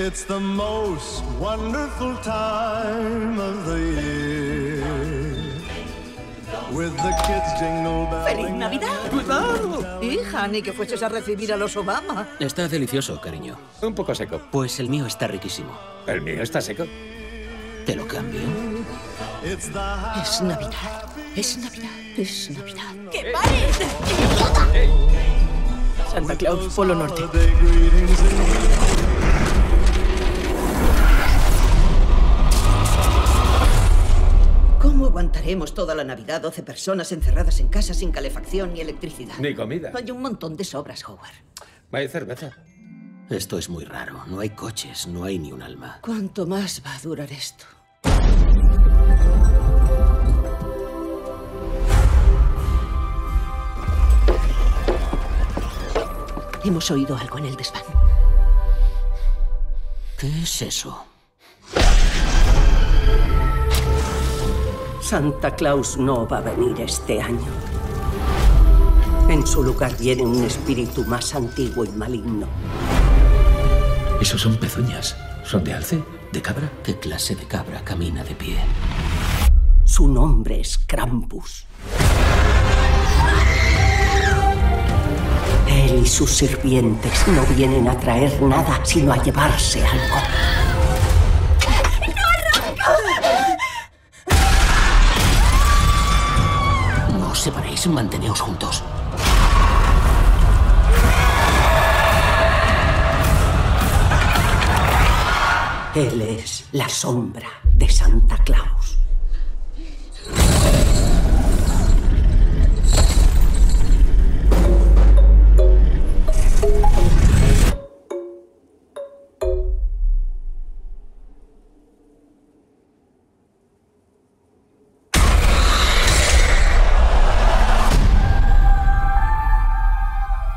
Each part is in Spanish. It's the most wonderful time of the year. With the kids jingle bells. ¡Feliz Navidad! ¡Cuidado! Hija, ni que fueses a recibir a los Obama. Está delicioso, cariño. Un poco seco. Pues el mío está riquísimo. ¿El mío está seco? Te lo cambio. Es Navidad. Es Navidad. Es Navidad. ¡Que pares! ¡Idiota! Santa Claus, Polo Norte. ¿Cómo aguantaremos toda la Navidad 12 personas encerradas en casa sin calefacción ni electricidad? Ni comida. Hay un montón de sobras, Howard. ¿Hay cerveza? Esto es muy raro. No hay coches, no hay ni un alma. ¿Cuánto más va a durar esto? Hemos oído algo en el desván. ¿Qué es eso? Santa Claus no va a venir este año. En su lugar viene un espíritu más antiguo y maligno. ¿Esos son pezuñas? ¿Son de alce? ¿De cabra? ¿Qué clase de cabra camina de pie? Su nombre es Krampus. Él y sus sirvientes no vienen a traer nada, sino a llevarse algo. Os separéis, manteneos juntos. Él es la sombra de Santa Claus.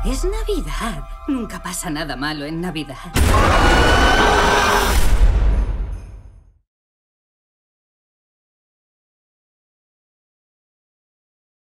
Es Navidad. Nunca pasa nada malo en Navidad.